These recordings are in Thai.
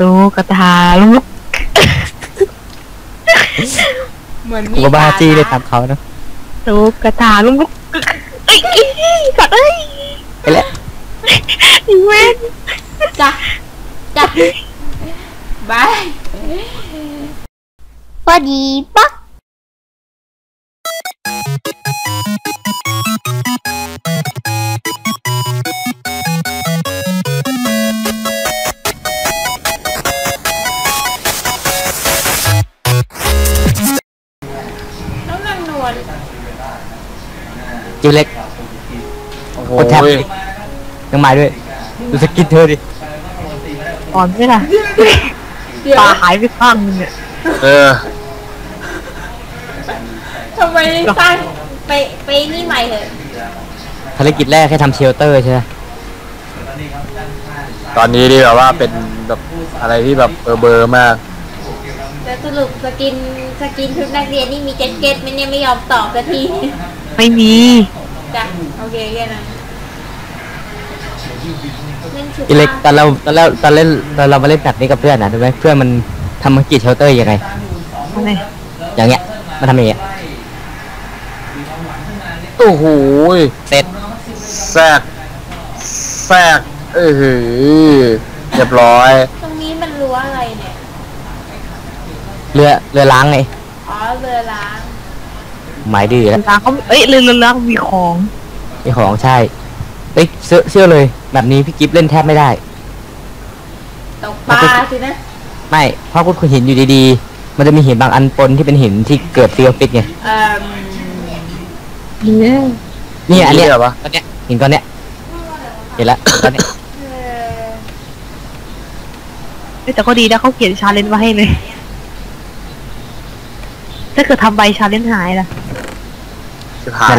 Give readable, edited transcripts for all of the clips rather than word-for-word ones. ตุ๊กตาลูกเหมือนมีบ้าจี้เลยทำเขาเนาะตุ๊กตาลูกเอ้ยสัตว์เอ้ยไปแล้วอีเวนจ้ะบายพอดีปักจิ๋วเล็กโอ้โหแทบยังมาด้วยดูสกินเธอดิอ่อนใช่ไหมตาหายไปข้างนึงเนี่ยทำไมสร้างไปนี่ใหม่เหรอภารกิจแรกแค่ทำเชลเตอร์ใช่ไหมตอนนี้ดีแบบว่าเป็นแบบอะไรที่แบบเบอร์มากแล้วสรุปสกินชุดนักเรียนนี่มีแจ็คเก็ตมันเนี่ยไม่ยอมตอบสักทีไม่มีจ้ะโอเคแค่นั้นอิเล็กตอนเรามาเล่นแบบนี้กับเพื่อนนะถูกไหมเพื่อนมันทำมากี่เชลเตอร์ยังไงอย่างเงี้ยมันทำอย่างเงี้ยโอ้โหเสร็จแทรกเรียบร้อยตรงนี้มันรั้วอะไรเนี่ยเรือล้างไงอ๋อเรือล้างหมายดีแล้วล้างเขาเอ้ยเรือล้างมีของใช่เอ้ยเชื่อเลยแบบนี้พี่กิฟเล่นแทบไม่ได้ตกปลาสินะไม่เพราะคุณเห็นอยู่ดีๆมันจะมีหินบางอันปนที่เป็นหินที่เกิดเซียวปิดไงนี่อันเนี้ยเหรอวะก้อนเนี้ยหินก้อนเนี้ยเห็นแล้วก้อนเนี้ยแต่ก็ดีนะเขาเขียนชาเลนจ์ไว้ให้เลยถ้าเกิดทำใบชาเลนจ์หายล่ะใ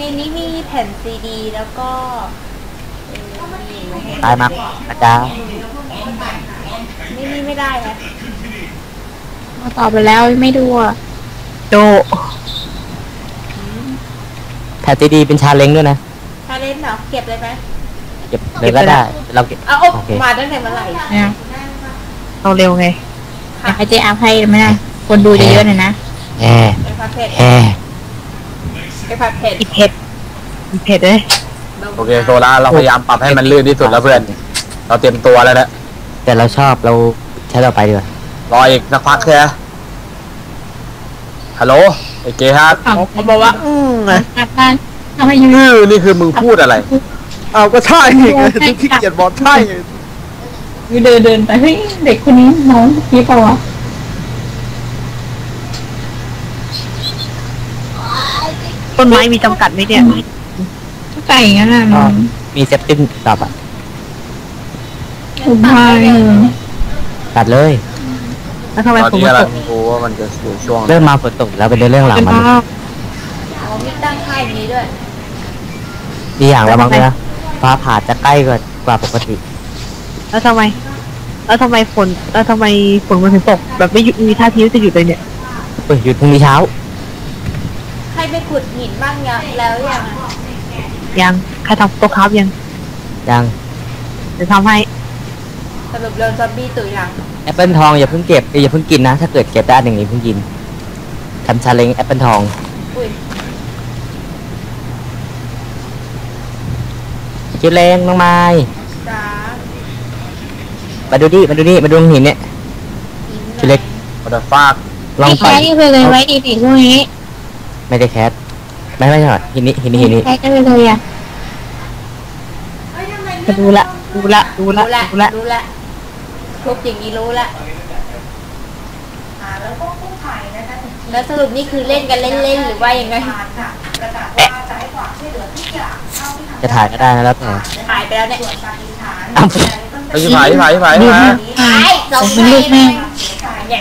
นนี้มีแผ่นซีดีแล้วก็ตายมากอาจารย์ไม่ได้นะมาตอบไปแล้วไม่ดูอ่ะโดแผ่นซีดีเป็นชาเลนจ์ด้วยนะชาเลนจ์เหรอเก็บเลยไหมเก็บเลยก็ได้เราเก็บเอามาตั้งแต่เมื่อไหร่เนี่ยเราเร็วไงไอเจอาให้ไม่ได้คนดูเยอะๆหน่อยนะไปผัดเผ็ดไปผัดเผ็ดอีเผ็ดเลยโอเคโซล่าเราพยายามปรับให้มันลื่นที่สุดแล้วเพื่อนเราเต็มตัวแล้วนะแต่เราชอบเราใช้เราไปดีกว่ารออีกสักพักแค่ฮัลโหลไอเกย์ครับเขาบอกว่าทำไมยืนนี่คือมึงพูดอะไรเอาก็ใช่ไงที่เกียร์บอลใช่เดินไปเฮ้ยเด็กคนนี้น้องพี่เปล่าวะต้นไม้มีจำกัดไหมเนี่ยเข้าใจงั้นน่ะมีเซฟติ้งตอบอ่ะผมไม่ตัดเลยแล้วทำไมผมไม่ตกมันจะช่วงเริ่มมาฝนตกแล้วเป็นเรื่องหลังมันมีตั้งค่ายนี้ด้วยดีอย่างละมั้งนะฟ้าผ่าจะใกล้กว่าปกติแล้วทำไมฝนมันถึงตกแบบไม่หยุดมีท่าทีจะหยุดเลยเนี่ยหยุดพรุ่งนี้เช้าใครไปขุดหินบ้างยังแล้วยังใครทำโต๊ะครับยังจะทำให้สรุปเรื่องซอมบี้ตัวอย่างแอปเปิลทองอย่าเพิ่งเก็บอย่าเพิ่งกินนะถ้าเกิดเก็บได้อย่างนี้เพิ่งกินทำชาเลนจ์แอปเปิลทองคิดแรงมากมายมาดูนี่มาดูหินเนี่ยคิดเล็กกระดาษฟากลองไปนี่คือเลยไว้ดีๆพวกนี้ไม่ได้แคสไม่หรอกหินนี้แคสก็เลยอ่ะดูละครบอย่างนี้รู้ละแล้วก็ผู้ถ่ายนะคะแล้วสรุปนี่คือเล่นกันเล่นหรือว่ายังไงจะถ่ายก็ได้นะแล้วแต่ถ่ายไปแล้วเนี่ยถ่ายสองลูกแม่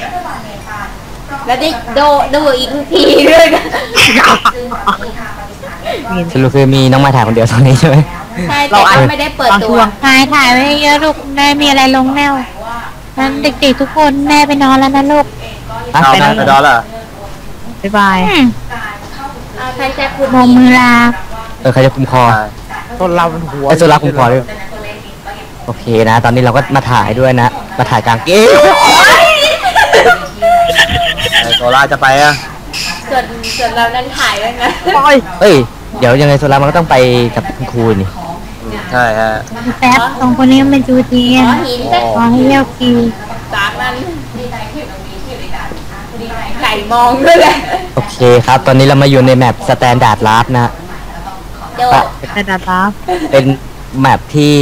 แล้วได้โดอีกทีด้วยกันสรุปคือมีน้องมาถ่ายคนเดียวตอนนี้ใช่ไหมใช่แต่ว่าไม่ได้เปิดตัวถ่ายไม่เยอะลูกแม่มีอะไรลงแนวนั่นเด็กๆทุกคนแม่ไปนอนแล้วนะลูกไปนอนแล้วบ๊ายบายใครจะคุมมือลาใครจะคุมคอต้นลำหัวไอ้ต้นลำคุมคอเลย โอเคนะตอนนี้เราก็มาถ่ายด้วยนะมาถ่ายกลางเกมโซล่าจะไปอ่ะส่วนเรานั้นถ่ายด้วยนะเฮ้ยเดี๋ยวยังไงโซล่ามันก็ต้องไปกับคุณครูนี่ใช่ฮะแป๊บสองคนนี้มันจูเจียนขอให้เลี้ยวกินสามนั้นไก่มองด้วยเลยโอเคครับตอนนี้เรามาอยู่ในแมปสแตนดาร์ดลับนะสแตนดาร์ดลับเป็นแมปที่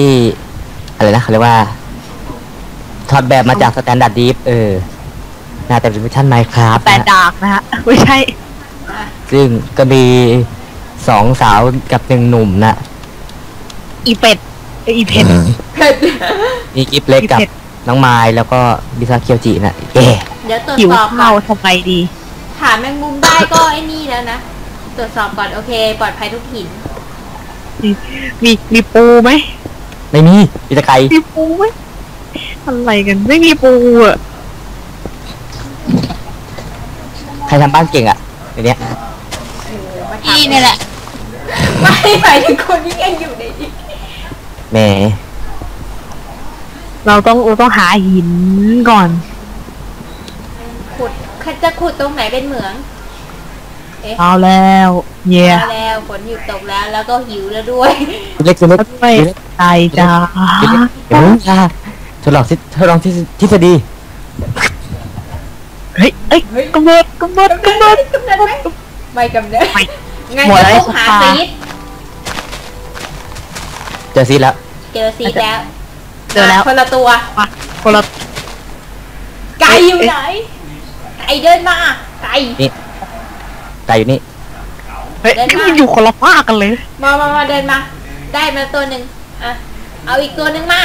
อะไรนะเขาเรียกว่าถอดแบบมาจากสแตนดาร์ดดีฟน่าจะเป็นเวอร์ชันไมค์ครับสแตนดาร์ดนะฮะไม่ใช่ซึ่งก็มีสองสาวกับหนึ่งหนุ่มนะอีเป็ดอีเพ็ดมีกิฟเล็กกับน้องไม้แล้วก็บิซาเคียวจินะเดี๋ยวตรวจสอบเราทำไงดีถามแมงมุมได้ก็ไอ้นี่แล้วนะตรวจสอบก่อนโอเคปลอดภัยทุกหินมีปูไหมไม่มีมีตะไคร้มีปูไหมอะไรกันไม่มีปูอ่ะใครทำบ้านเก่งอ่ะในเนี้ยอีนี่แหละไม่หมายถึงคนที่ยังอยู่ในนี้แหมเราต้องหาหินก่อนขุดจะขุดตรงไหนเป็นเหมืองเอาแล้วเย่เอาแล้วฝนหยุดตกแล้วแล้วก็หิวแล้วด้วยเล็กๆด้วยตายจ้าทดลองทฤษฎีเฮ้ยกำเนิดไม่กำเนิดไงจะต้องหาซีดเจอซีดแล้วคนละตัวไก่อยู่ไหนไก่เดินมาไก่อยู่นี่เฮ้ยมันอยู่คนละภาคกันเลยมาเดินมาได้มาตัวหนึ่งอ่ะเอาอีกตัวหนึ่งมา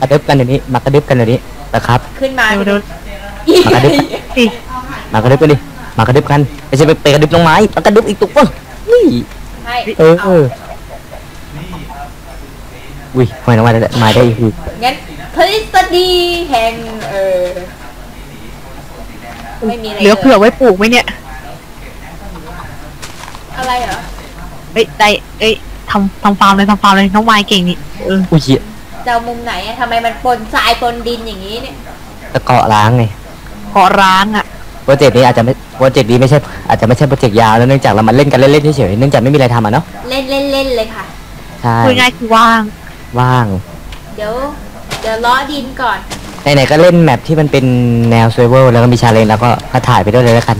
กระดึบกันเดี๋ยวนี้มากระดึบกันเดี๋ยวนี้นะครับขึ้นมาเร็วๆมากระดึบกันดิมากระดึบกันไม่ใช่ไปกระดึบน้องไม้มากระดึบอีกตุ๊กป่ะนี่อุ้ยไม่น้องไม้ได้อีกคืองั้นทฤษฎีแห่งไม่มีอะไรเหลือเผื่อไว้ปลูกไหมเนี่ยอะไรเหรอเอ้ยทำฟาร์มเลยน้องไม้เก่งนี่อุ้ยเจ้ามุมไหนทำไมมันปนทรายปนดินอย่างนี้เนี่ยจะเกาะร้างไงเกาะร้างอ่ะโปรเจกต์นี้อาจจะไม่อาจจะไม่ใช่โปรเจกต์ยาวแล้วเนื่องจากเรามาเล่นกันเล่นเฉยเนื่องจากไม่มีอะไรทำอ่ะเนาะเล่นเลยค่ะใช่คุยง่ายคือว่างเดี๋ยวล้อดินก่อนไหนๆก็เล่นแมปที่มันเป็นแนวเซอร์เวอร์แล้วก็มีชาเลนจ์แล้วก็ถ่ายไปด้วยเลยแล้วกัน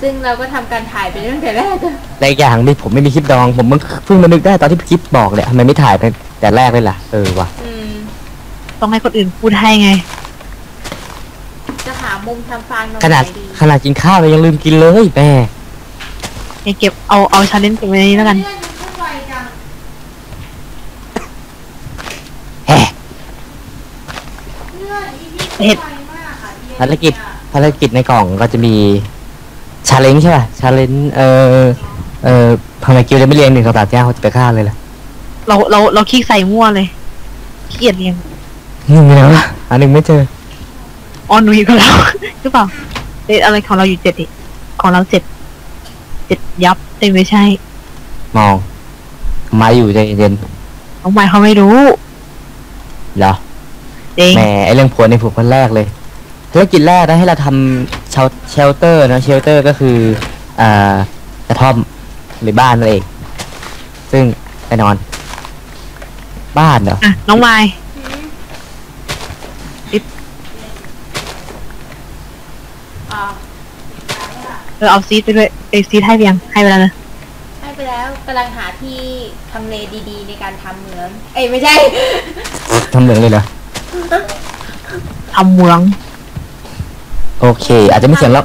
ซึ่งเราก็ทำการถ่ายไปตั้งแต่แรกในอย่างนี้ผมไม่มีคลิปดองผมเพิ่งมานึกได้ตอนที่คลิปบอกเลยทำไมไม่ถ่ายแต่แรกเลยล่ะว่ะต้องให้คนอื่นพูดให้ไงจะหามุมทำฟางขนาดกินข้าวเรายังลืมกินเลยแม่เก็บเอาชาเลนจ์ไปนี้แล้วกันภารกิจในกล่องก็จะมีชาเลนจ์ใช่ป่ะชาเลนจ์ทำไมกิวจะไม่เรียงหนึ่งกับสามแก้วเขาจะไปฆ่าเลยล่ะเราคลิกใส่มั่วเลยขี้เกียจเรียงหนึ่งแล้วอันหนึ่งไม่เจอออนวีก็แล้วหรือเปล่าเด็ดอะไรของเราอยู่เจ็ดดิของเราเจ็ดยับเต็มไม่ใช่มองมาอยู่ใจเย็นน้องไม้เขาไม่รู้เหรอแหมไอเรื่องผัวในผัวคนแรกเลยธุรกิจแรกนะให้เราทำเชลเตอร์นะเชลเตอร์ก็คือกระท่อมหรือบ้านนั่นเองซึ่งแน่นอนบ้านเหรอน้องไม้เอาซีดไปด้วยเอซีดให้เพียงให้ไปแล้วนะให้ไปแล้วกำลังหาที่ทำเลดีๆในการทำเหมืองไม่ใช่ทำเหมืองเลยเหรอทำเมืองโอเคอาจจะมีเสียงลมลม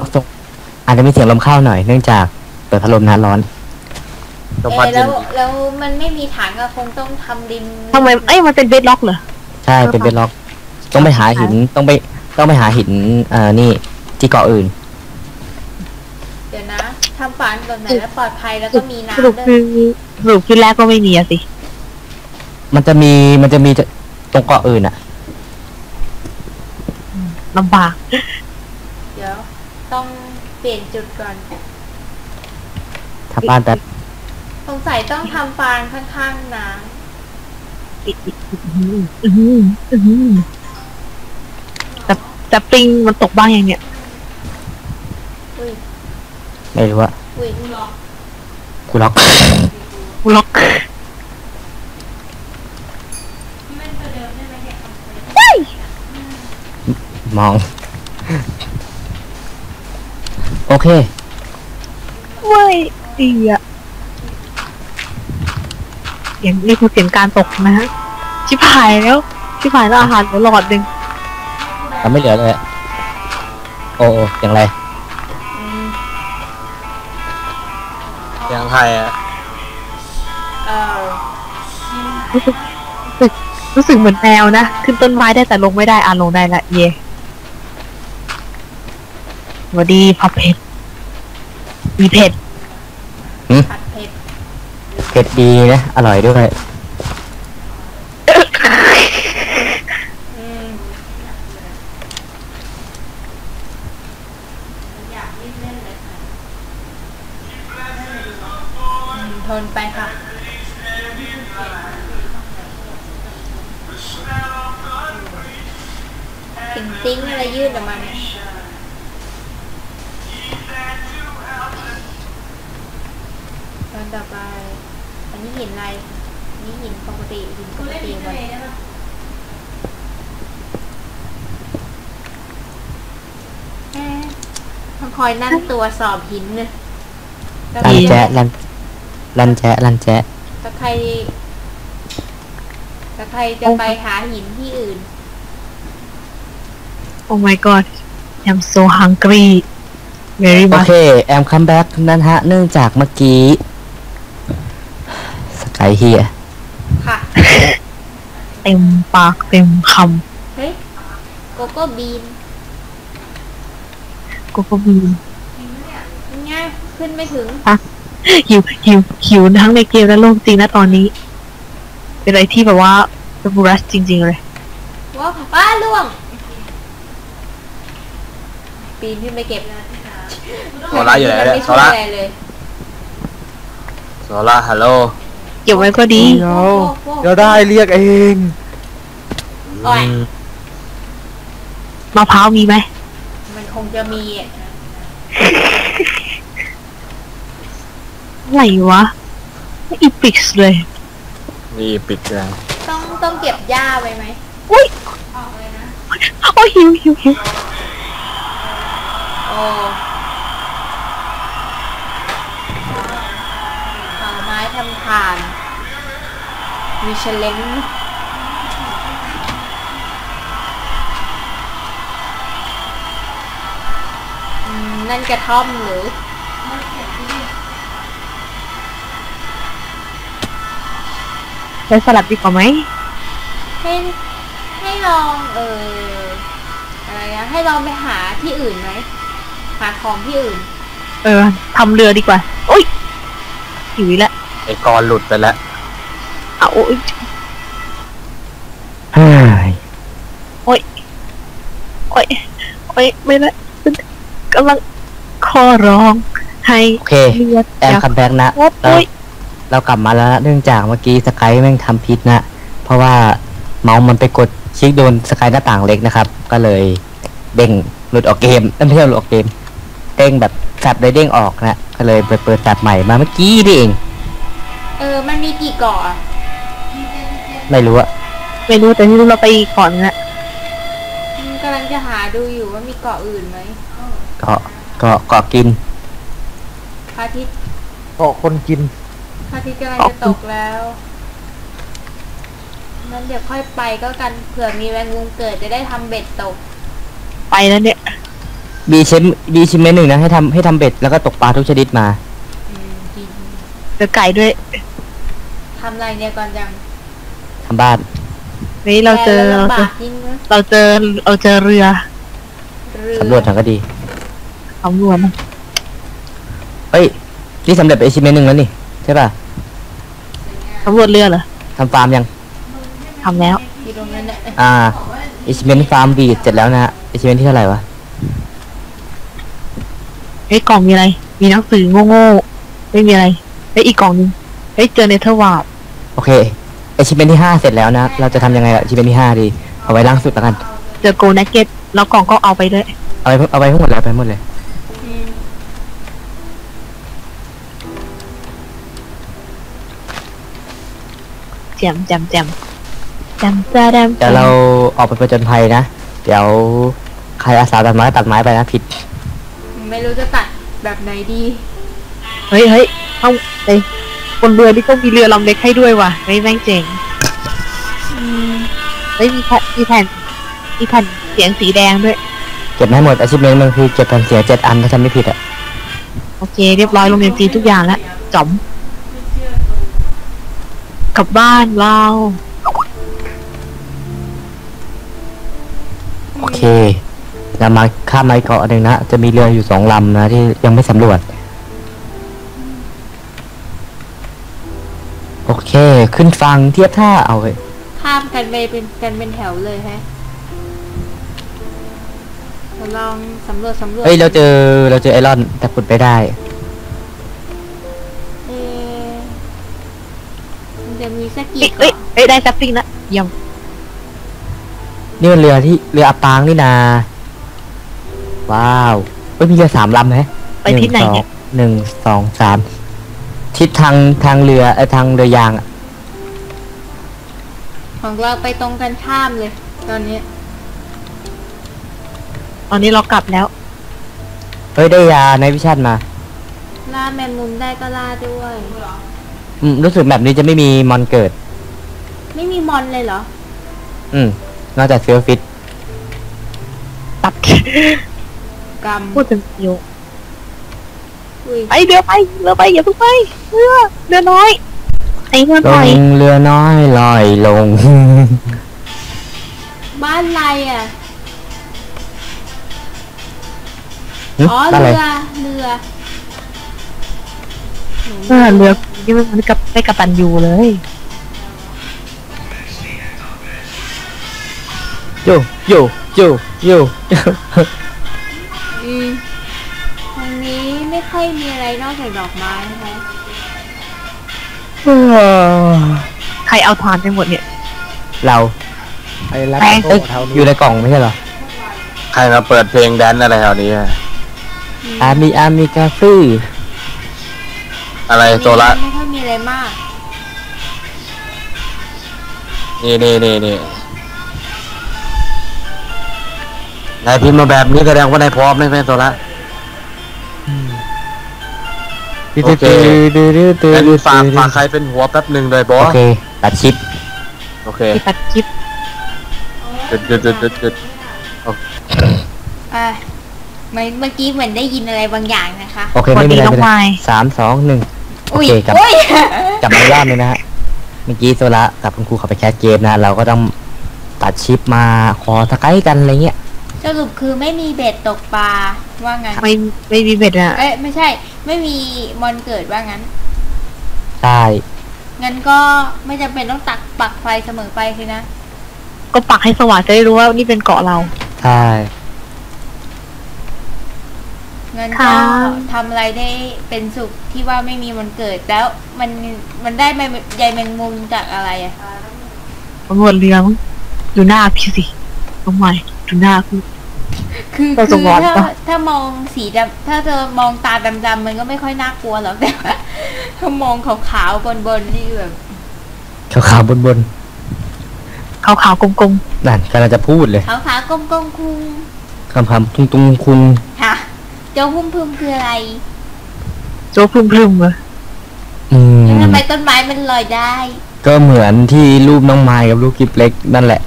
เข้าหน่อยเนื่องจากเปิดพัดลมนะร้อนแล้วมันไม่มีฐานก็คงต้องทำดินทำไมมันเป็นเบดล็อกเหรอใช่เป็นเบดล็อกต้องไปหาหินต้องไปหาหินนี่ที่เกาะอื่นเดี๋ยวนะทำฟาร์มแบบไหนแล้วปลอดภัยแล้วก็มีน้ำคือแรกก็ไม่มีสิมันจะมีตรงเกาะอื่นอะลำบากเดี๋ยวต้องเปลี่ยนจุดก่อนทำบ้านแต่สงสัยต้องทำฟาร์มข้างๆน้ำ ปิดแต่ปิงมันตกบ้างอย่างเนี้ยไม่รู้อะกูล็อกมองโอเคเว้ยดีอะอย่างนี้คือเสียงการตกนะฮะชิบหายแล้วอาหารหลอดดึงทำไม่เหลือเลยโอ้อย่างไรอย่างไรอ่ะรู้สึกเหมือนแมวนะขึ้นต้นไม้ได้แต่ลงไม่ได้อ่ะลงได้ละเย่สวัสดีผัดเผ็ดมีเผ็ดเผ็ดดีนะอร่อยด้วยทนไปค่ะติ้งอะไรยืดออกมาเนี่ยตอนต่อไปอันนี้หินอะไรนี่หินปกติหมดต้องคอยนั่งตัวสอบหินเนี่ยลันแจ๊ะถ้าใครจะไปหาหินที่อื่นโอ้ my god I'm so hungry very much โอเคแอมคัมแบ็กนั้นฮะเนื่องจากเมื่อกี้สกายเฮียค่ะเต็มปากเต็มคำเฮ้ยโกโก้บีนง่ายขึ้นไม่ถึงอะหิวทั้งในเกมและโลกจริงนะตอนนี้เป็นอะไรที่แบบว่าเป็นบูรัสจริงๆเลยว้าวป้าล่วงปีนขึ้นไปเก็บนะโซล่าอยู่ไหนเนี่ยโซล่าฮัลโหลเก็บไว้ก็ดีเราได้เรียกเองมะพร้าวมีไหมมันคงจะมีอะไรวะอีพิกส์เลยมีอีพิกส์แล้วต้องเก็บหญ้าไว้ไหมอุ้ยออกเลยนะโอ้ยหิวโอ้เอาไม้ทำถ่านมีเชลเลนนั่นกระท่อมหรือจะสลับดีกว่าไหมให้ลองอะไรนะให้ลองไปหาที่อื่นไหมหาของที่อื่นทำเรือดีกว่าโอ๊ยหิวแล้วไอ้กอหลุดไปแล้วเอาโอ๊ยโอ๊ยไม่ละกำลังข้อร้องให้เรือแอมคัมแบ็กนะเรากลับมาแล้วเนื่องจากเมื่อกี้สกายแม่งทำผิดนะเพราะว่าเมาส์มันไปกดคลิกโดนสกายหน้าต่างเล็กนะครับก็เลยเด้งหลุดออกเกมไม่ใช่หลุดออกเกมเด้งแบบสับเลยเด้งออกนะก็เลยเปิดตัดใหม่มาเมื่อกี้นี่เองมันมีกี่เกาะไม่รู้แต่ที่รู้เราไปเกาะนะกำลังจะหาดูอยู่ว่ามีเกาะอื่นไหมเกาะกินพระอาทิตย์เกาะคนกินพระอาทิตย์กำลังจะตกแล้วนั้นเดี๋ยวค่อยไปก็กันเผื่อมีแมงมุมเกิดจะได้ทำเบ็ดตกไปแล้วเนี่ยดีชิ้นเมนหนึ่งนะให้ทำเบ็ดแล้วก็ตกปลาทุกชนิดมาเจอไก่ด้วยทำอะไรเนี่ยก่อนจังทำบ้านนี่เราเจอเรือสำรวจถังก็ดีสำรวจเฮ้ยนี่สำเร็จไปชิ้นเมนหนึ่งแล้วนี่ใช่ป่ะสำรวจเรือเหรอทำฟาร์มยังทำแล้วอิชิเมนฟาร์มบีดเสร็จแล้วนะอิชิเมนที่เท่าไหร่วะไอ้กล่องมีอะไรมีหนังสือโง่ๆไม่มีอะไรไอ้อีกกล่องนึงไอ้เจอเนเธอร์วาร์ปโอเค achievement ที่5เสร็จแล้วนะเราจะทำยังไงกับ achievement ที่5ดีเอาไว้ล่างสุดแล้วกันเจอโกลนักเก็ตแล้วกล่องก็เอาไปด้วยเอาไปทั้งหมดแล้วไปหมดเลยแจมเดี๋ยวเราออกไปประจนภัยนะเดี๋ยวใครอาสาตัดไม้ไปนะผิดไม่รู้จะตัดแบบไหนดีเฮ้ยเอาไปบนเรือนี่ต้องมีเรือลำเล็กให้ด้วยว่ะไม่แม่งเจ๋งเฮ้ยมีแผ่นเสียงสีแดงด้วยเก็บให้หมดอาชีพเมนมันคือเก็บแผ่นเสียง7 อันถ้าจำไม่ผิดอ่ะโอเคเรียบร้อยลงเรียนจีทุกอย่างแล้วจ๋อมกลับบ้านเราโอเคเรามาข้ามไปเกาะหนึ่งนะจะมีเรืออยู่2 ลำนะที่ยังไม่สำรวจโอเคขึ้นฟังเทียบท่าเอาเลยข้ามกันไปเป็นแถวเลยฮะลองสำรวจเฮ้ยเราเจอไอรอนแต่ขุดไปได้จะมีสักกี่เอ้ยได้ซับซิงนะยังนี่มันเรืออับปางนี่นาว้าวเอ้ยมีเรือ3 ลำไหมไปที่ไหนเนี่ย1 2 3ทิศทางเรือทางเรือยางของเราไปตรงกันข้ามเลยตอนนี้เรากลับแล้วเฮ้ยได้ยาในวิชามาล่าแมงมุมได้ก็ล่าด้วยรู้สึกแบบนี้จะไม่มีมอนเกิดไม่มีมอนเลยเหรอน่าจะเซียวฟิตตับกำพูดถึงโยไอเรือไปอย่าเพิ่งไปเรือน้อยไอเรือน้อยเรือน้อยลอยลงบ้านไรอ่ะอ๋อเรือนี่มันกับไม่กับปันอยู่เลยโยไม่ค่อยมีอะไรนอกจากดอกไม้นะคะใครเอาทานไปหมดเนี่ยเราไอ้รักอยู่ในกล่องไม่ใช่เหรอใครมาเปิดเพลงแดนอะไรแถวนี้อามีกาฟื้ออะไรโซล่าไม่ค่อยมีอะไรมากนี่นายพิมพ์มาแบบนี้แสดงว่านายพร้อมไหมโซล่าโอเคเป็นฝากใครเป็นหัวแป๊บหนึ่งเลยบอสโอเคตัดชิปโอเคตัดชิปจุดเมื่อกี้เหมือนได้ยินอะไรบางอย่างนะคะโอเคไม่มีอะไรเลย3 2 1โอเคกลับมาล่ามเลยนะฮะเมื่อกี้โซล่ากับคุณครูเขาไปแคสเกมนะเราก็ต้องตัดชิปมาขอสกายกันอะไรเงี้ยสรุปคือไม่มีเบ็ดตกปลาว่างั้นไม่มีเบ็ดอะไม่ใช่ไม่มีมอนเกิดว่างั้นใช่งั้นก็ไม่จำเป็นต้องปักไฟเสมอไปคือนะก็ปักให้สว่างจะได้รู้ว่านี่เป็นเกาะเราใช่งั้นก็ทำอะไรได้เป็นสุขที่ว่าไม่มีมอนเกิดแล้วมันได้ใยแมงมุมจากอะไรอะตำรวจเลี้ยงดูหน้าพี่สิทำไมดูหน้าคือถ้ามองสีดำถ้าเธอมองตาดำๆมันก็ไม่ค่อยน่ากลัวหรอกแต่ว่าถ้ามองขาวๆบนนี่แบบขาวๆบนขาวๆกลมๆนั่นกำลังจะพูดเลยขาวๆกลมๆคุณคำตุ้งๆคุณค่ะโจ้พุ่มคืออะไรโจ้พุ่มๆเหรอทำไมต้นไม้มันลอยได้ก็เหมือนที่รูปน้องไม้กับรูปกิ๊บเล็กนั่นแหละ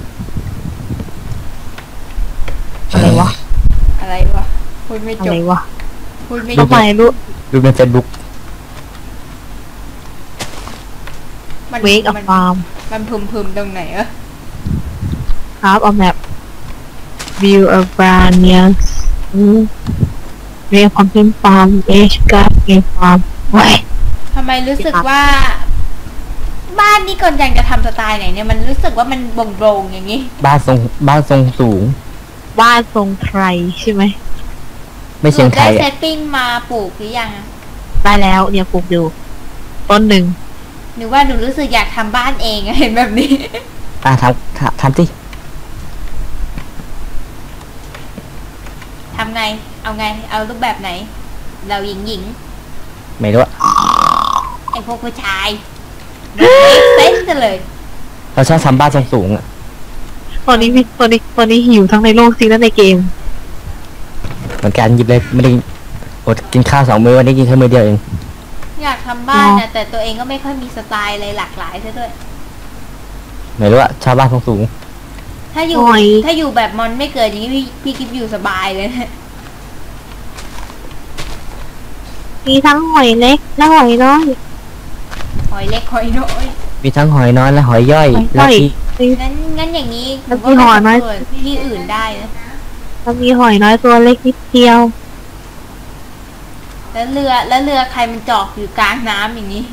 อะไรวะพูดไม่จบพูดไม่จบดูใน Facebook มันเวกอัพฟาร์มมันพึมตรงไหนครับเอาแมป view a brand new เรียกความเป็นฟาร์ม h กับเกมฟาร์มไว้ทำไมรู้สึกว่าบ้านนี้ก่อนยังจะทำสไตล์ไหนเนี่ยมันรู้สึกว่ามันโบ่งอย่างนี้บ้านทรงสูงบ้านทรงไทยใช่ไหมไม่เชียงไทยได้เซตติ้งมาปลูกหรือยังได้แล้วเนี่ยปลูกอยู่ต้นหนึ่ง หนูว่าหนูรู้สึกอยากทำบ้านเองเห็นแบบนี้ทำสิทำไงเอาไงเอารูปแบบไหนเราหญิงไม่รู้ไอพวกผู้ชายเซ็นจะเลยเราชอบทำบ้านสูงๆอ่ะตอนนี้หิวทั้งในโลกจริงและในเกมเหมือนกันหยิบเลยไม่ได้อดกินข้าวสองมื้อวันนี้กินแค่มื้อเดียวเองอยากทำบ้านนะแต่ตัวเองก็ไม่ค่อยมีสไตล์เลยหลากหลายซะด้วยไม่รู้ว่าชาวบ้านสูงๆถ้าอยู่แบบมอนไม่เกิดอย่างนี้พี่กิ๊บอยู่สบายเลยนะมีทั้งหอยเล็กและหอยน้อยหอยเล็กหอยน้อยมีทั้งหอยน้อยและหอยย่อยแล้วที่งั้นอย่างนี้แล้วมีหอยน้อยที่อื่นได้นะแล้วมีหอยน้อยตัวเล็กนิดเดียวแล้วเรือใครมันจอกอยู่กลางน้ำอย่างนี้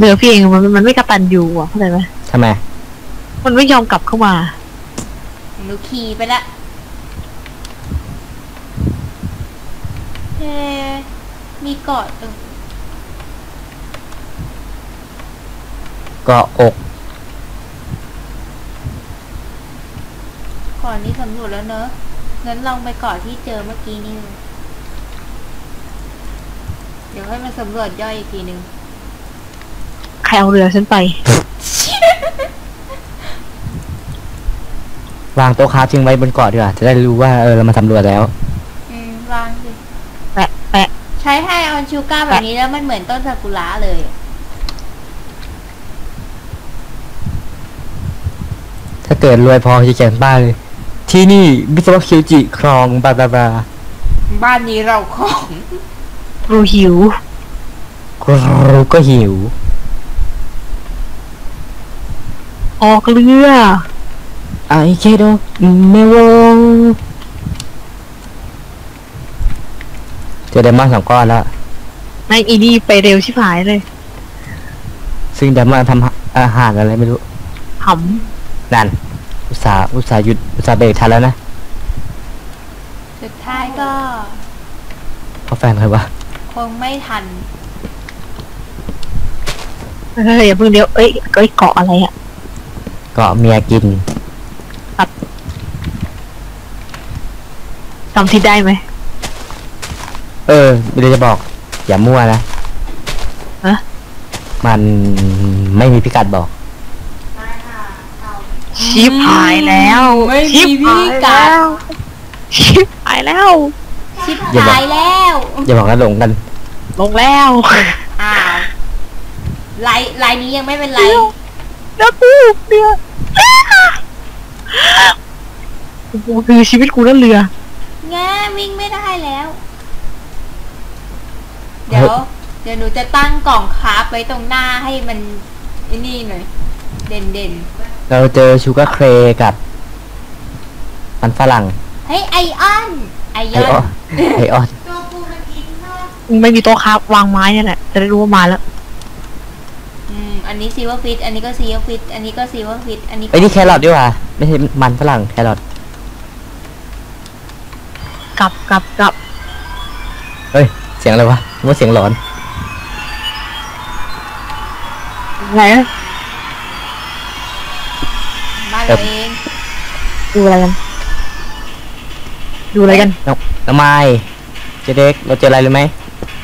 เรือพี่เองมันไม่กระตันอยู่อ่ะเข้าใจไหมทำไมมันไม่ยอมกลับเข้ามาหนูขี่ไปละมีเกาะตรงเกาะอกก่อนนี้สำรวจแล้วเนอะงั้นลองไปเกาะที่เจอเมื่อกี้นี่เดี๋ยวให้มันสำรวจย่อยอีกทีนึงใครเอาเรือฉันไป วางโต๊ะค้าทิ้งไว้บนเกาะดีกว่าจะได้รู้ว่าเรามาสำรวจแล้ววางสิแปะใช้ให้ออนชูก้าแบบนี้แล้วมันเหมือนต้นซากุระเลยถ้าเกิดรวยพอจะแจกบ้านเลยที่นี่มิสวะคิวจิครองบาบาบาบ้านนี้เราครองกูหิวกูก็หิวออกเรือไอเคโดเมวงเจอไดมอนด์สองก้อนแล้วไออีนี่ไปเร็วชิบหายเลยซึ่งไดมอนด์ทำอาหารอะไรไม่รู้หำนั่นอุตส่าห์หยุดอุตส่าห์เบรกทันแล้วนะสุดท้ายก็พ่อแฟนใครวะคงไม่ทันอย่าเพิ่งเดี๋ยวเอ้ยเกาะอะไรอ่ะเกาะเมียกินครับจำที่ได้ไหมเดี๋ยวจะบอกอย่ามั่วนะฮะมันไม่มีพิกัดบอกชิบหายแล้วไม่มีพิกัดชิบหายแล้วอย่าบอกนะหลงกันลงแล้วลายนี้ยังไม่เป็นไรแล้วปุ๊บเรือกูคือชีวิตกูแล้วเรือแง่วิ่งไม่ได้แล้วเดี๋ยวหนูจะตั้งกล่องคราฟไว้ตรงหน้าให้มันนี่หน่อยเด่นเราเจอชูการ์เครกับมันฝรั่งเฮ้ยไอออนไม่มีโต๊ะค้าวางไม้เนี่ยแหละจะได้รู้ว่ามาแล้วอันนี้ซีวอฟิตอันนี้ก็ซีวอฟิตอันนี้ก็ซีวอฟิตอันนี้ไอ้นี่แครอทดีกว่าไม่ใช่มันฝรั่งแครอทกลับเฮ้ยเสียงอะไรวะว่าเสียงหลอนไหนมาเองดูอะไรกันน้ำไม้เจเด็กเราเจออะไรหรือไหม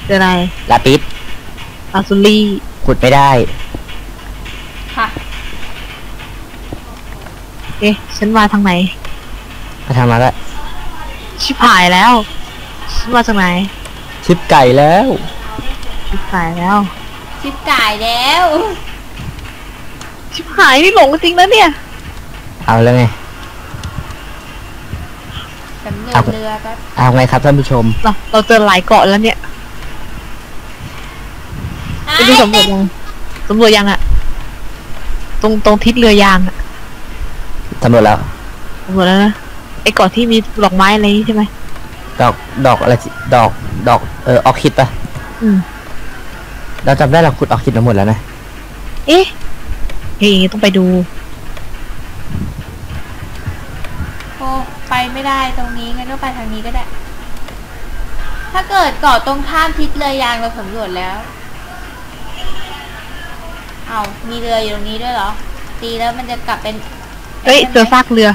เจออะไรลาปิดอาซูลี่ขุดไม่ได้ค่ะเอ๊ะฉันมาทางไหนมาทางมาแล้วชิบหายแล้วฉันมาจากไหนชิบไก่แล้วชิบไก่แล้วชิบหายนี่หลงจริงแล้วเนี่ยเอาแล้วไงเอาไงครับท่านผู้ชมเราเจอหลายเกาะแล้วเนี่ยไปดูสำรวจยังอะตรงทิศเรือยางอะสำรวจแล้วนะไอ้เกาะที่มีดอกไม้อะไรนี่ใช่ไหมดอกอะไรดอกออคิดปะเราจำได้เราขุดออคิดมาหมดแล้วนะเอ๊ะต้องไปดูไปไม่ได้ตรงนี้งั้นก็ไปทางนี้ก็ได้ถ้าเกิดเกาะตรงข้ามทิศเรือยางเราสำรวจแล้ว เอามีเรืออยู่ตรงนี้ด้วยเหรอตีแล้วมันจะกลับเป็นเฮ้ยเจอซากเรือ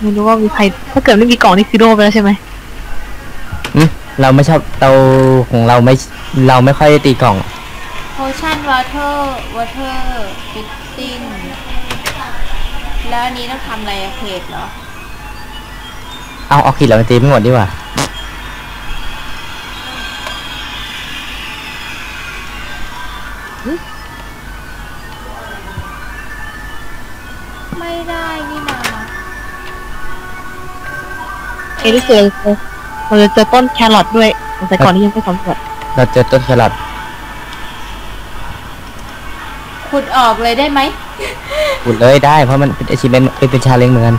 ไม่รู้ว่ามีใครถ้าเกิดไม่มีกล่องนี่คือโดนไปแล้วใช่ไหมเราไม่ชอบเราของเราไม่ค่อยตีกล่อง Potion Water Fixing แล้วอันนี้ต้องทำอะไรเพจเหรอเอาออกขีดเราตีไม่หมดดีกว่าไม่ได้นี่นาเอริเซอร์เราจะเจอต้นแครอทด้วยแต่ก่อนที่ยังไม่สำรวจเราเจอต้นแครอทขุดออกเลยได้ไหมขุดเลยได้เพราะมันเป็นอาชีพเป็นชาเลนจ์เหมือนกัน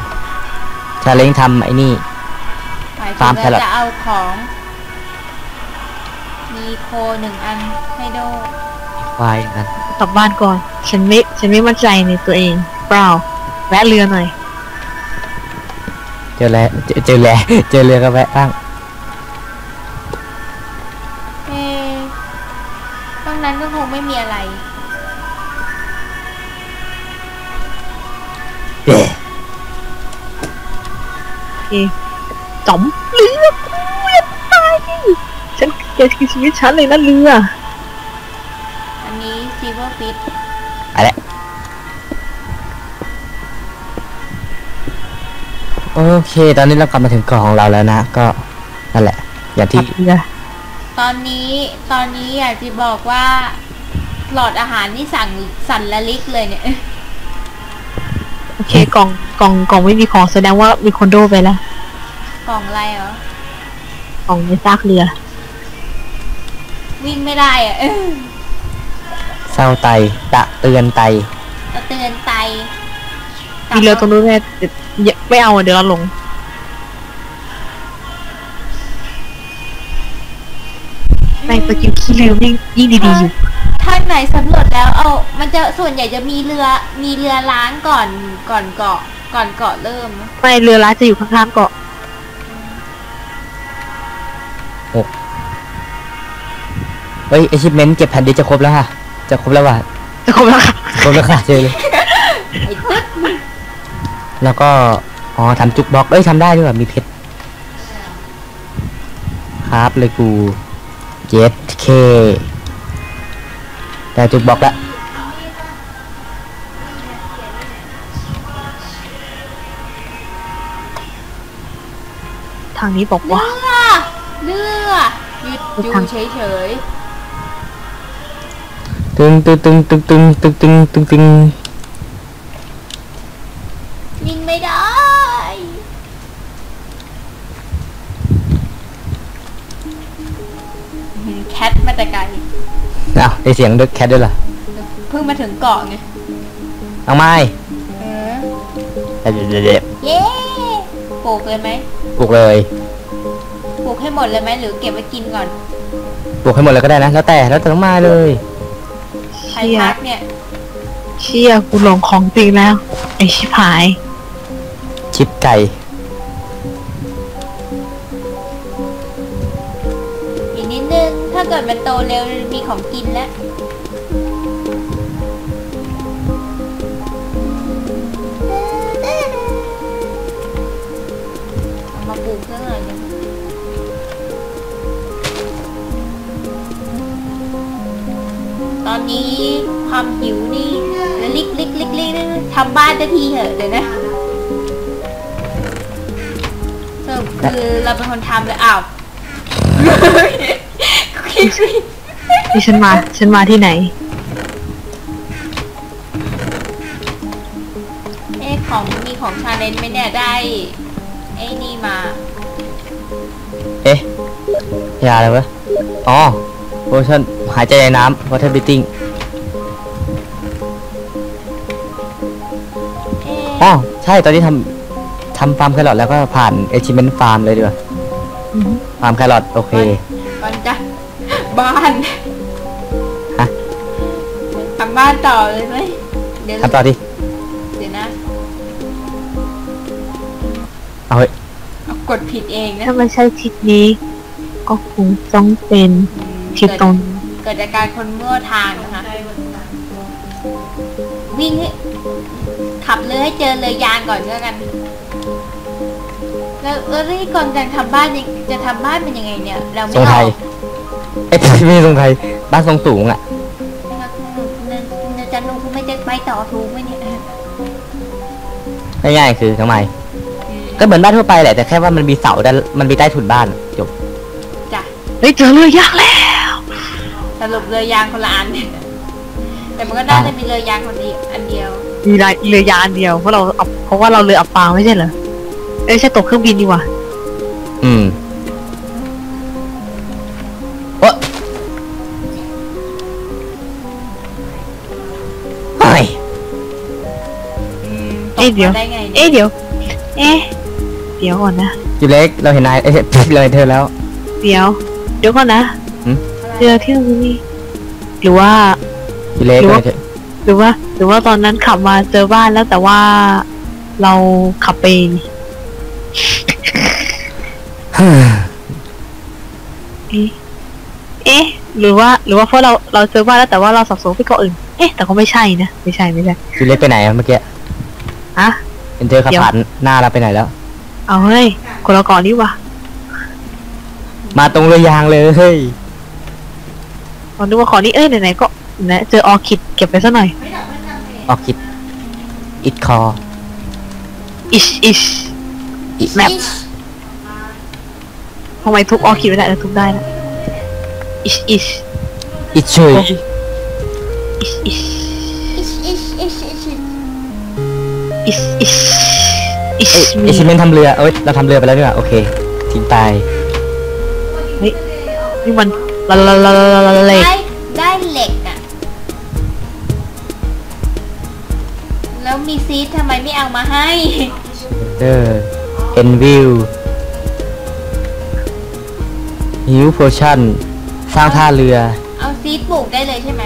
ชาเลนจ์ทำไอ้นี่ตามแครอทจะเอาของมีโคหนึ่งอันให้โดควายอันกลับบ้านก่อนฉันไม่มั่นใจในตัวเองเปล่าแวะเรือหน่อยเจอเรือก็แวะบ้างตรงนั้นก็คงไม่มีอะไรเอ๊ะจ๋อมเรือกูจะตายฉันแกคือชีวิตฉันเลยนะเรืออันนี้ซีเวอร์ฟิตอะไรโอเคตอนนี้เรากลับมาถึงเกาะของเราแล้วนะก็นั่นแหละอย่างที่ตอนนี้อยากจะบอกว่าหลอดอาหารนี่สั่นละลิกเลยเนี่ยโอเคกล่องไม่มีของแสดงว่ามีคนโดนไปแล้วกล่องอะไรเหรอกล่องในซากเรือวิ่งไม่ได้อะเศร้าไตตะเตือนไตมีเรือตรงนู้นแม่ไม่เอาเดี๋ยวเราลงในสกิลขี้ลืมยิ่งดีๆอยู่ถ้าไหนสำรวจแล้วเอามันจะส่วนใหญ่จะมีเรือล้างก่อนเกาะเริ่มไม่เรือล้างจะอยู่ข้างๆเกาะเฮ้ย achievement เก็บแผ่นดินจะครบแล้วค่ะจะครบแล้วค่ะเจอเลยแล้วก็อ๋อทำจุกบล็อกเอ้ยทำได้ด้วยมีเพชรครับเลยกู7K แต่จุกบล็อกละทางนี้บอกว่าเรือยืนเฉยตึงยิงไม่ได้แคทมาแต่ไกลอ้าวได้เสียงด้วยแคทด้วยเหรอเพิ่งมาถึงเกาะไงเอาไม้เด็ดเย้ปลูกเลยไหมปลูกให้หมดเลยไหมหรือเก็บไว้กินก่อนปลูกให้หมดเลยก็ได้นะแล้วแต่ต้องมาเลยไอ้พักเนี่ยเชี่ยกูหลงของจริงแล้วไอ้ชิบหายชิบไก่อีกนิดนึงถ้าเกิดมันโตเร็วมีของกินแล้วเอามาปลูกซะหน่อยนึงตอนนี้ความหิวนี่ลิกทำบ้านได้ทีเหอะเดี๋ยวนะคือเราเป็นคนทำเลยอ้าวนี่ฉันมาที่ไหนเอ๊ะของมีของชาเลนจ์ไหมเนี่ยได้ไอ้นี่มาเอ๊ะยาอะไรวะอ๋อโพชั่นหายใจในน้ำ water breathingอ๋อใช่ตอนนี้ทำฟาร์มแครอทแล้วก็ผ่าน achievement ฟาร์มเลยดีกว่าฟาร์มแครอทโอเคมันจะบ้านฮะทำบ้านต่อเลยไหมเดี๋ยวทำต่อดิเดี๋ยวนะเอาเฮ้ยกดผิดเองนะถ้าไม่ใช่ทิศนี้ก็คงต้องเป็นทิศตรงเกิดจากการคนมั่วทางนะคะ วิ่งให้ขับเรือให้เจอเรือยางก่อนก็แล้วกันแล้วนี่ก่อนการทำบ้านจะทำบ้านเป็นยังไงเนี่ยเราไม่ทรงไทยไอ้ไทยไม่ทรงไทยบ้านทรงสูงอ่ะจะลงคุณไม่จะไปต่อถูกไหมเนี่ยง่ายๆคือทำไมก็เหมือนบ้านทั่วไปแหละแต่แค่ว่ามันมีเสาแต่มันมีใต้ถุนบ้านจบจ้ะเฮ้ยเจอเรือยางแล้วสรุปเรือยางคนละอันแต่มันก็ได้จะมีเรือยางคนเดียวอันเดียวมีเรือยางอันเดียวเพราะเราเอาเพราะว่าเราเรืออับปางไม่ใช่เหรอเอ้ยใช่ตกเครื่องบินดีกว่าโอ๊ะเฮ้ยเดี๋ยวก่อนนะจิเล็กเราเห็นนายเลยเธอแล้วเดี๋ยวก่อนนะเจอที่ตรงนี้หรือว่าจิเล็กหรือว่าตอนนั้นขับมาเจอบ้านแล้วแต่ว่าเราขับไปเอ๊ะหรือว่าเพราะเราเจอบ้านแล้วแต่ว่าเราสับสนไปก็อื่นเอ๊ะแต่ก็ไม่ใช่นะไม่ใช่จิเล็กไปไหนเมื่อกี้อะเป็นเธอขับผ่านหน้าเราไปไหนแล้วเอาเฮ้ยคนละก่อนนี่วะมาตรงเรือยางเลยเฮ้ยขอดูว่าขอนี่เอ้ยไหนๆก็นะเจอออคิดเก็บไปซะหน่อยออคิดอิดคออิชแมปทำไมทุบออคิดไม่ได้แล้วทุบได้นะอิชเชยอิชเมนทำเรือเอ้ยเราทำเรือไปแล้วเนี่ยโอเคทิ้งตายเฮ้ยนี่มันเหล็กได้เหล็กอ่ะแล้วมีซีททำไมไม่เอามาให้เอ็นวิวฮิวโพชั่นสร้างท่าเรือเอาซีทปลูกได้เลยใช่ไหม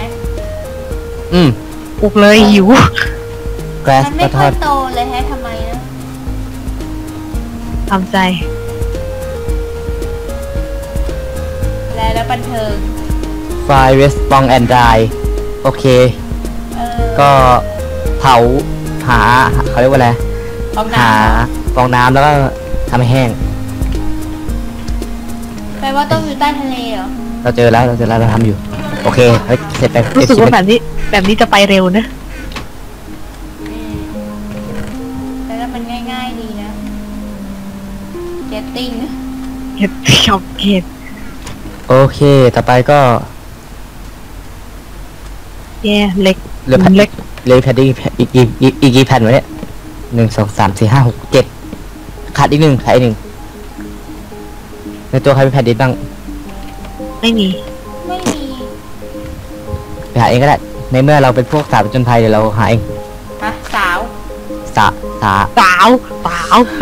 ปลูกเลยหิวมันไม่ค่อยโตเลยแฮะทำไมนะทำใจแล้วบันเทิงไฟเวสปองแอนด์ไดโอเคก็เผาหาเขาเรียกว่าอะไรหาฟองน้ำแล้วก็ทำให้แห้งแปลว่าต้องอยู่ใต้ทะเลเหรอเราเจอแล้วเราทำอยู่โอเคเสร็จไปรู้สึกว่าแบบนี้จะไปเร็วนะแล้วมันง่ายๆดีนะเก็ตติ้งโอเคต่อไปก็แย่เล็กเล็กแผ่นอีกกี่แผ่นวะเนี่ย1 2 3 4 5 6 7ขาดอีก1ขาดอีก1ในตัวใครเป็นแผ่นดินบ้างไม่มีไปหาเองก็ได้ในเมื่อเราเป็นพวกสาวจนไทยเดี๋ยวเราหาเองฮะสาวจ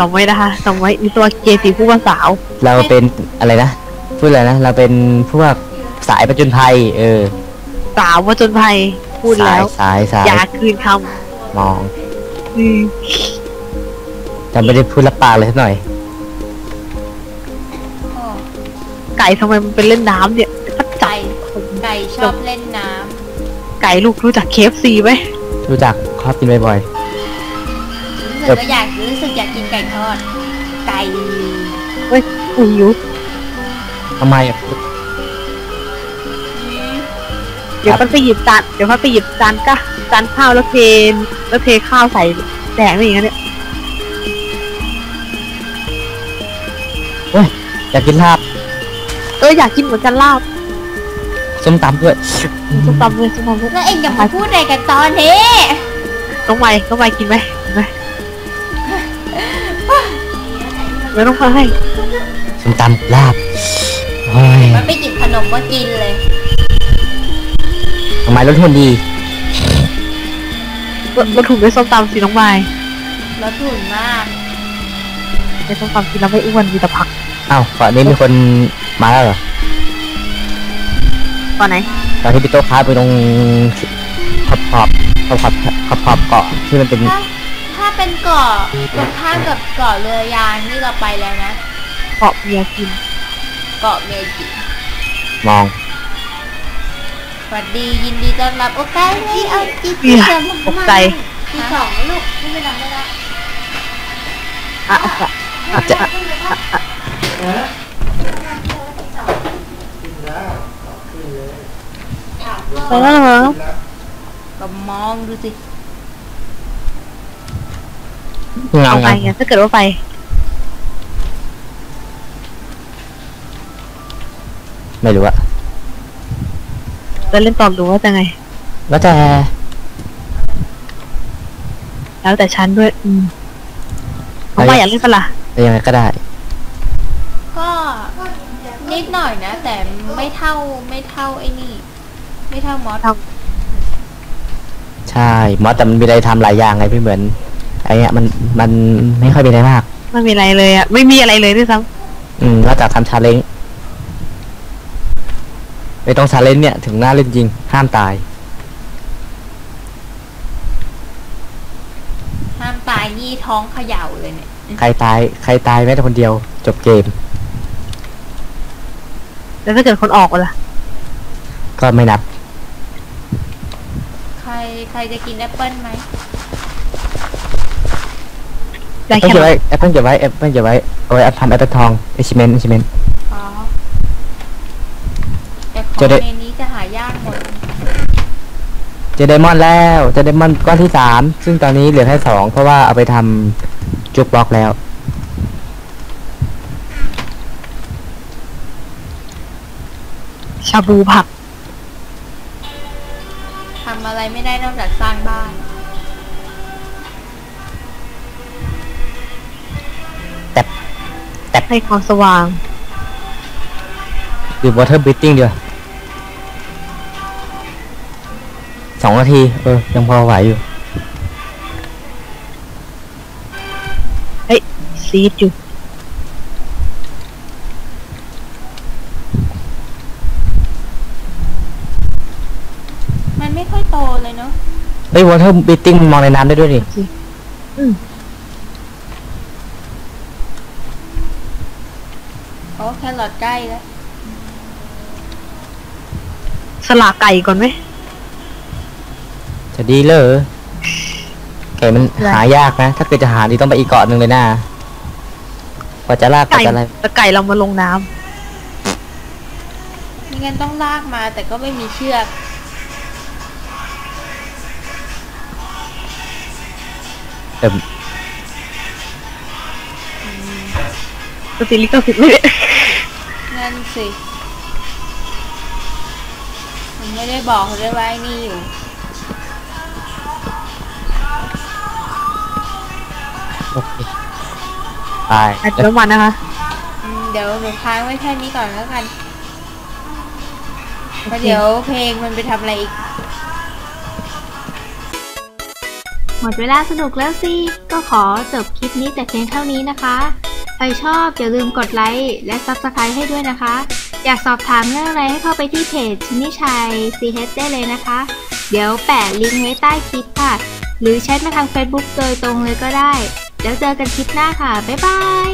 ำไว้นะคะจำไว้มีตัวเกจิผู้ว่าสาวเราเป็นอะไรนะพูดอะไรนะเราเป็นพวกสายประจนภัยสาวประจนภัยพูดแล้วสายอย่าคืนคำมองแต่ไม่ได้พูดละปากเลยสักหน่อยไก่ทำไมมันเป็นเล่นน้ำเนี่ยไก่ชอบเล่นน้ำไก่ลูกรู้จักเคฟซีไหมรู้จักชอบกินบ่อยๆรู้สึกอยากกินไก่ทอดไก่เฮ้ยหิวทำไมอ่ะเดี๋ยวพัดไปหยิบจานก็จานข้าวแล้วเทข้าวใส่แดงอะไรอย่างเงี้ยเนี่ยเฮ้ยอยากกินลาบอยากกินเหมือนกันลาบส้มตำด้วยแล้วเองอย่ามาพูดอะไรกันตอนนี้ต้องไปกินไหมไม่ต้องมาให้ส้มตำลาบมันไม่กินขนมก็กินเลยทำไมรถทุนดีรถทุนด้วยส้มตำสีน้องไม้รถทุนมากในส้มตำกินแล้วไม่อ้วนมีแต่ผักอ้าวฝั่งนี้มีคนมาแล้วเหรอตอนไหนตอนที่พี่โต๊ะค้าไปตรงขอบเกาะที่มันเป็นถ้าเป็นเกาะตรงข้างกับเกาะเรือยางนี่เราไปแล้วนะเกาะเมียกินมองไป วัสดียินดีต้อนรับโอ๊กไก่ไม่เอาจิตใจโอ๊กไก่ที่สองลูกไม่ไปดังไม่ได้ไปแล้วเหรอก็มองดูสิเงาไปไงถ้าเกิดว่าไปไม่รู้อะแล้วเล่นตอบรู้ว่าจะไงว่าจะแล้วแต่ฉันด้วยเพราะว่าอยากเล่นปะล่ะยังไงก็ได้ก็นิดหน่อยนะแต่ไม่เท่าไอ้นี่ไม่เท่ามอสใช่มอสแต่มันมีอะไรทำหลายอย่างไงพี่เหมือนไอ้เนี่ยมันไม่ค่อยมีอะไรมากไม่มีอะไรเลยอะไม่มีอะไรเลยด้วยซ้ำนอกจากทำชาเลนจ์ไม่ต้องชาเลนจ์เนี่ยถึงหน้าเล่นจริงห้ามตายนี่ท้องเขย่าเลยเนี่ยใครตายแม้แต่คนเดียวจบเกมแล้วถ้าเกิดคนออกล่ะก็ไม่นับใครจะกินแอปเปิ้ลไหมแอปเปิ้ลเก็บไว้เอาไว้ทำแอปเปิ้ลทองเอชิเมนอ๋อแต่ของในนี้จะหายากหมดเจไดมอนด์แล้วเจไดมอนด์ก้อนที่3ซึ่งตอนนี้เหลือแค่2เพราะว่าเอาไปทำจุกบล็อกแล้วชาบูผักทำอะไรไม่ได้นอกจากสร้างบ้านแต่ให้ความสว่างดูวอเตอร์บริดจิ้งเดียว2 นาทียังพอไหวอยู่เฮ้ยซีดอยู่มันไม่ค่อยโตเลยเนาะไอ้วอเตอร์บีติ้งมองในน้ำได้ด้วยดิโอ้แค่หลอดใกล้แล้วสลากไก่ก่อนไหมจะดีเลยไก่มันหายากนะถ้าเกิดจะหาดีต้องไปอีกเกาะหนึ่งเลยนะกว่าจะลากกว่าจะอะไรแต่ไก่เรามาลงน้ำไม่งั้นต้องลากมาแต่ก็ไม่มีเชือกตัวตีลิกก็ผิดไม่ได้นั่นสิมันไม่ได้บอกเลยว่านี่อยู่ไปแล้ววันนะคะเดี๋ยวหนูค้างไว้แค่นี้ก่อนแล้วกันเพราะเดี๋ยวเพลงมันไปทำอะไรอีกหมดเวลาสนุกแล้วสิก็ขอจบคลิปนี้แต่เพียงเท่านี้นะคะใครชอบอย่าลืมกดไลค์และ Subscribe ให้ด้วยนะคะอยากสอบถามเรื่องอะไรให้เข้าไปที่เพจชินิชัย CH ได้เลยนะคะเดี๋ยวแปะลิงก์ไว้ใต้คลิปค่ะหรือแชทมาทาง Facebook โดยตรงเลยก็ได้แล้วเจอกันคลิปหน้าค่ะ บ๊ายบาย